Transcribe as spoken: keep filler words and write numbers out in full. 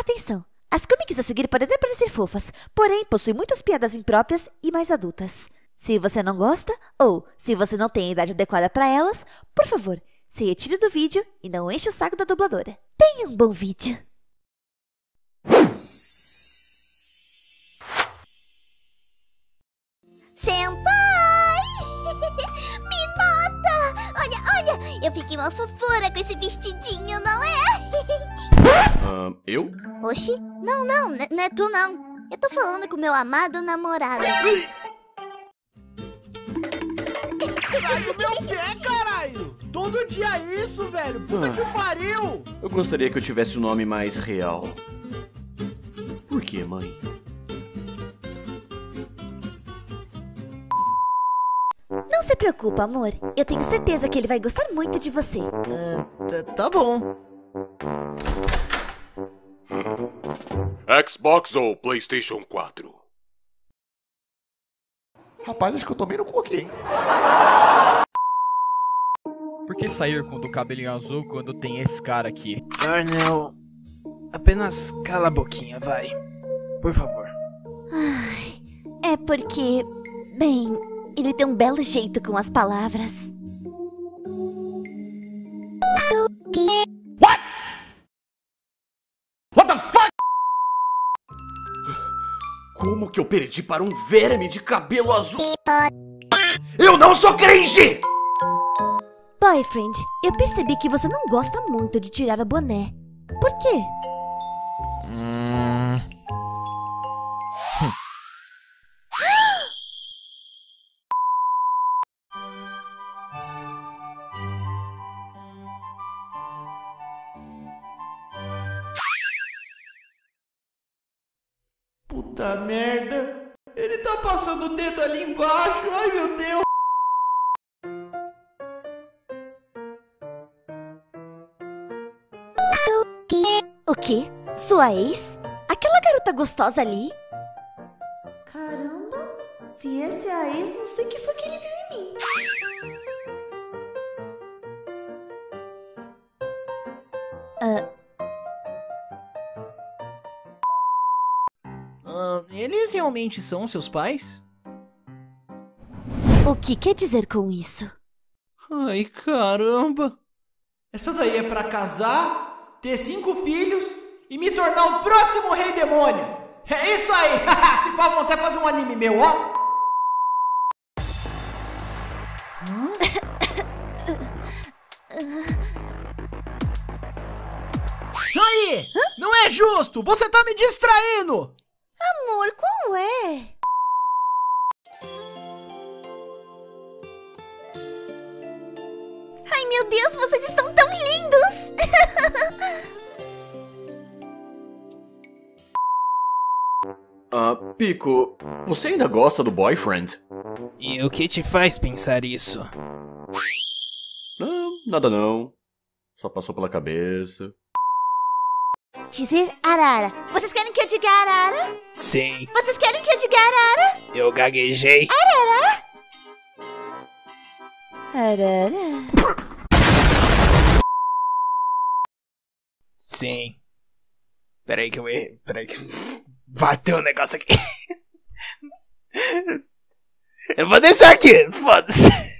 Atenção! As comics a seguir podem até parecer fofas, porém possuem muitas piadas impróprias e mais adultas. Se você não gosta, ou se você não tem a idade adequada para elas, por favor, se retire do vídeo e não enche o saco da dubladora. Tenha um bom vídeo! Senpai! Me nota! Olha, olha! Eu fiquei uma fofura com esse vestidinho, não é? Uh, eu? Oxi, não, não, não é tu não. Eu tô falando com meu amado namorado. Sai do meu pé, caralho! Todo dia isso, velho! Puta ah, que pariu! Eu gostaria que eu tivesse um nome mais real. Por que, mãe? Não se preocupa, amor. Eu tenho certeza que ele vai gostar muito de você. Uh, tá bom. Xbox ou Playstation quatro? Rapaz, acho que eu tomei no cu aqui, hein? Por que sair com o cabelinho azul quando tem esse cara aqui? Darnell, apenas cala a boquinha, vai. Por favor. Ai, é porque... Bem, ele tem um belo jeito com as palavras. What? What the fuck? Como que eu perdi para um verme de cabelo azul? Eu não sou cringe! Boyfriend, eu percebi que você não gosta muito de tirar o boné. Por quê? Hum. Hum. Puta merda! Ele tá passando o dedo ali embaixo! Ai meu Deus! O quê? Sua ex? Aquela garota gostosa ali? Caramba, se essa é a ex, não sei o que foi que ele viu em mim. Uh... Uh, eles realmente são seus pais? O que quer dizer com isso? Ai, caramba! Essa daí é pra casar? Ter cinco filhos e me tornar o próximo rei demônio. É isso aí. Se pá, vão até fazer um anime meu, ó. Hum? Aí, hã? Não é justo. Você tá me distraindo. Amor, qual é? Ai, meu Deus, vocês estão tão lindos. Ah, uh, Pico, você ainda gosta do boyfriend? E o que te faz pensar isso? Não, nada não. Só passou pela cabeça. Dizer arara. Vocês querem que eu diga arara? Sim. Vocês querem que eu diga arara? Eu gaguejei. Arara? Arara... Sim. Peraí que eu errei. Peraí que eu... Bateu um negócio aqui. Eu vou deixar aqui. Foda-se.